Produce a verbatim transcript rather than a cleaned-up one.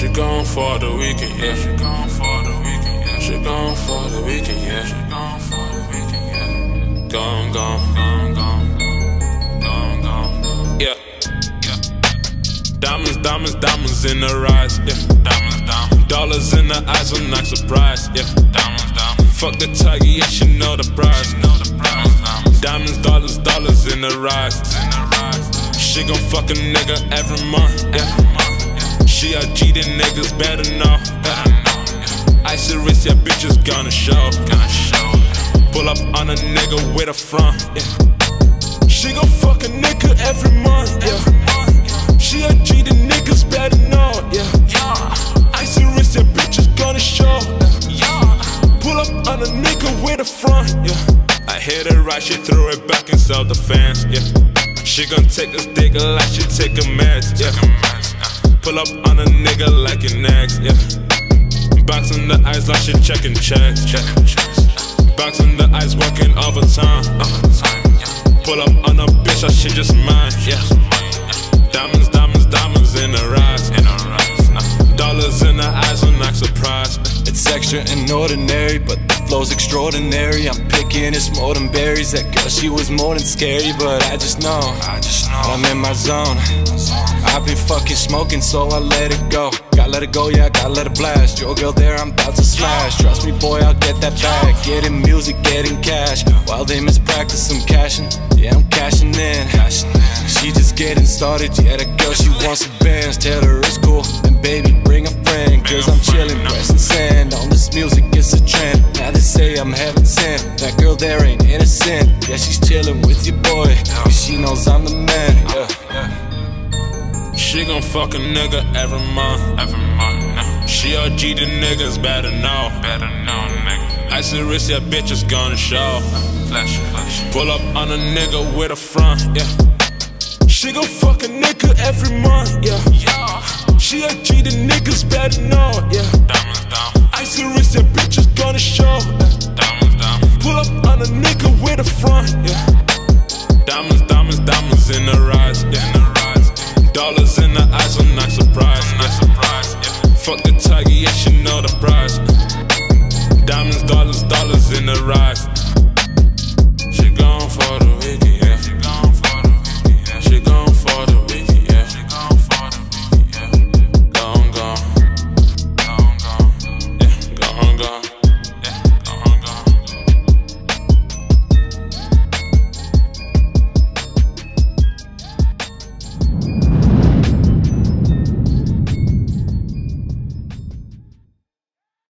She gone for the weekend, yeah. She gone for the weekend, yeah. She gone for the weekend, yeah. She gone for the weekend, yeah. Gone, gone, gone, gone, gone, gone, yeah. Diamonds, diamonds, diamonds in her eyes, yeah. Diamonds down, dollars in her eyes, I'm not surprised, yeah. Diamonds down, fuck the tiger, yeah, she know the prize, know the prize. Diamonds, dollars, dollars in her eyes, in her eyes. She gon' fuck a nigga every month, yeah. She I G the niggas better know. I said wrist, yeah, bitches gonna show. Pull up on a nigga with a front. Yeah. She gon' fuck a nigga every month. Yeah. She I G the niggas better know. Yeah. I said wrist, yeah, bitches gonna show. Pull up on a nigga with a front. Yeah. I hit her right, she threw it back inside the fence. Yeah. She gon' take this digger like she take a meds. Yeah. Pull up on a nigga like an ex, yeah. Boxing the eyes like she checking checks, check. Boxing the eyes, working overtime. Uh. Pull up on a bitch, like she just mine, yeah. Diamonds, diamonds, diamonds in her eyes, in her eyes. Dollars in her eyes, I'm not surprised. It's extra and ordinary, but the flow's extraordinary. I'm picking, it's more than berries. That girl, she was more than scary, but I just know, I just know I'm in my zone. I've been fucking smoking, so I let it go. Gotta let it go, yeah, I gotta let it blast. Your girl there, I'm about to slash. Trust me, boy, I'll get that back. Getting music, getting cash. While they mispractice, I'm cashing. Yeah, I'm cashing in. She just getting started, yeah, that girl, she wants a Benz. Tell her it's cool, and baby, bring a friend. Cause I'm chilling, pressing sand on this music, it's a trend. Now they say I'm having sin. That girl there ain't innocent. Yeah, she's chilling with your boy, cause she knows I'm the man, yeah, yeah. She gon' fuck a nigga every month, every month, no. She R G the niggas better know, better know, nigga. I said wrist, yeah, bitch is gonna show. Flash, flash. Pull up on a nigga with a front, yeah. She gon' fuck a nigga every month, yeah, yeah. She R G the niggas better know, yeah. Diamonds down. I said wrist, yeah, bitch is gonna show. Diamonds down. Pull up on a nigga with a front, yeah. Diamonds, diamonds, diamonds in her eyes, yeah. Dollars in her eyes, I'm not surprised, I'm not surprised, yeah. Fuck the tiger, yeah, she know the prize. Diamonds, dollars, dollars in her eyes.